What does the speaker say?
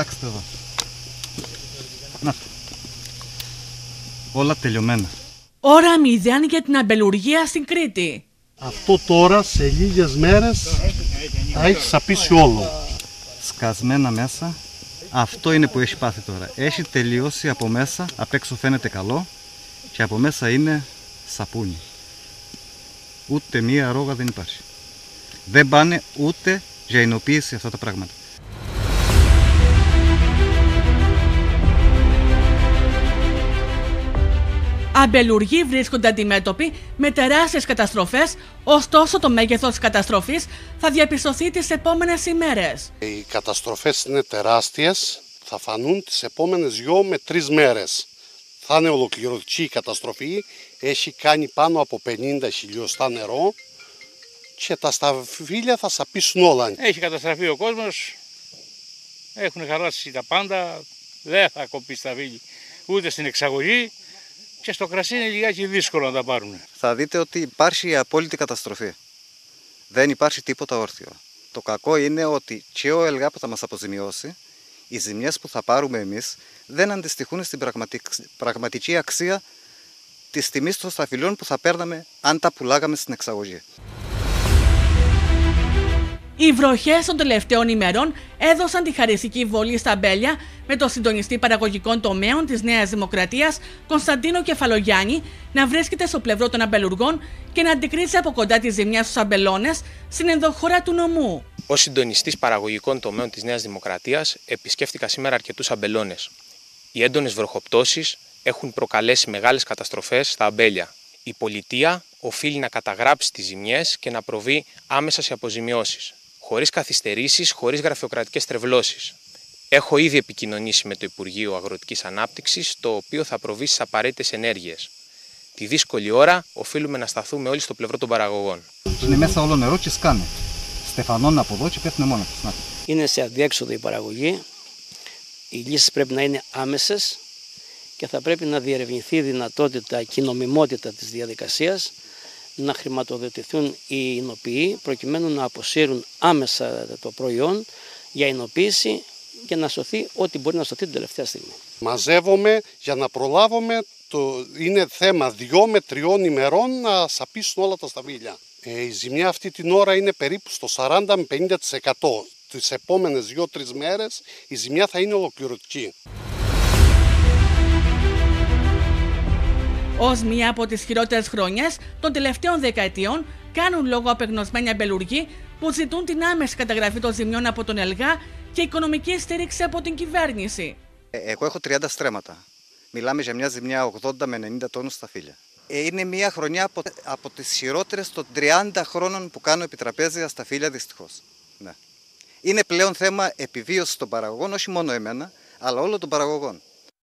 Κοιτάξτε εδώ. Να. Όλα τελειωμένα. Ώρα μηδέν για την αμπελουργία στην Κρήτη. Αυτό τώρα σε λίγες μέρες θα έχει σαπίσει όλο. Σκασμένα μέσα. Αυτό είναι που έχει πάθει τώρα. Έχει τελειώσει από μέσα, απ' έξω φαίνεται καλό και από μέσα είναι σαπούνι. Ούτε μία ρόγα δεν υπάρχει. Δεν πάνε ούτε για εινοποίηση αυτά τα πράγματα. Αμπελουργοί βρίσκονται αντιμέτωποι με τεράστιες καταστροφές, ωστόσο το μέγεθος της καταστροφής θα διαπιστωθεί τις επόμενες ημέρες. Οι καταστροφές είναι τεράστιες, θα φανούν τις επόμενες 2 με 3 μέρες. Θα είναι ολοκληρωτική η καταστροφή, έχει κάνει πάνω από 50 χιλιοστά νερό και τα σταφύλια θα σαπίσουν όλα. Έχει καταστραφεί ο κόσμος, έχουν χαλάσει τα πάντα, δεν θα κοπεί σταφύλι ούτε στην εξαγωγή. Και στο κρασί είναι λιγάκι δύσκολο να τα πάρουν. Θα δείτε ότι υπάρχει απόλυτη καταστροφή. Δεν υπάρχει τίποτα όρθιο. Το κακό είναι ότι και ο ΕΛΓΑ που θα μας αποζημιώσει, οι ζημιές που θα πάρουμε εμείς, δεν αντιστοιχούν στην πραγματική αξία της τιμής των σταφυλιών που θα παίρναμε αν τα πουλάγαμε στην εξαγωγή. Οι βροχές των τελευταίων ημερών έδωσαν τη χαριστική βολή στα αμπέλια με τον συντονιστή παραγωγικών τομέων της Νέας Δημοκρατίας, Κωνσταντίνο Κεφαλογιάννη, να βρίσκεται στο πλευρό των αμπελουργών και να αντικρίσει από κοντά τη ζημιά στους αμπελώνες στην ενδοχώρα του νομού. Ως συντονιστής παραγωγικών τομέων της Νέας Δημοκρατίας, επισκέφτηκα σήμερα αρκετούς αμπελώνες. Οι έντονες βροχοπτώσεις έχουν προκαλέσει μεγάλες καταστροφές στα αμπέλια. Η πολιτεία οφείλει να καταγράψει τις ζημιές και να προβεί άμεσα σε αποζημιώσεις. Χωρίς καθυστερήσεις, χωρίς γραφειοκρατικές τρευλώσεις. Έχω ήδη επικοινωνήσει με το Υπουργείο Αγροτικής Ανάπτυξης, το οποίο θα προβεί στις απαραίτητες ενέργειες. Τη δύσκολη ώρα οφείλουμε να σταθούμε όλοι στο πλευρό των παραγωγών. Είναι μέσα όλο νερό και σκάνε. Στεφανών από εδώ και πέφτουν μόνο τους. Είναι σε αδιέξοδο η παραγωγή. Οι λύσεις πρέπει να είναι άμεσες και θα πρέπει να διερευνηθεί η δυνατότητα και η νομιμότητα της διαδικασίας, να χρηματοδοτηθούν οι εινοποιοί προκειμένου να αποσύρουν άμεσα το προϊόν για εινοποίηση και να σωθεί ό,τι μπορεί να σωθεί την τελευταία στιγμή. Μαζεύομαι για να προλάβουμε, είναι θέμα 2 με 3 ημερών να σαπίσουν όλα τα σταφύλια. Η ζημιά αυτή την ώρα είναι περίπου στο 40 με 50%. Τις επόμενες 2-3 μέρες η ζημιά θα είναι ολοκληρωτική. Ως μία από τις χειρότερες χρονιές των τελευταίων δεκαετιών, κάνουν λόγο απεγνωσμένοι αμπελουργοί που ζητούν την άμεση καταγραφή των ζημιών από τον ΕΛΓΑ και οικονομική στήριξη από την κυβέρνηση. Εγώ έχω 30 στρέμματα. Μιλάμε για μια ζημιά 80 με 90 τόνους σταφύλια. Είναι μια χρονιά από τις χειρότερες των 30 χρόνων που κάνω επιτραπέζια σταφύλια, δυστυχώς. Ναι. Είναι πλέον θέμα επιβίωσης των παραγωγών, όχι μόνο εμένα, αλλά όλων των παραγωγών.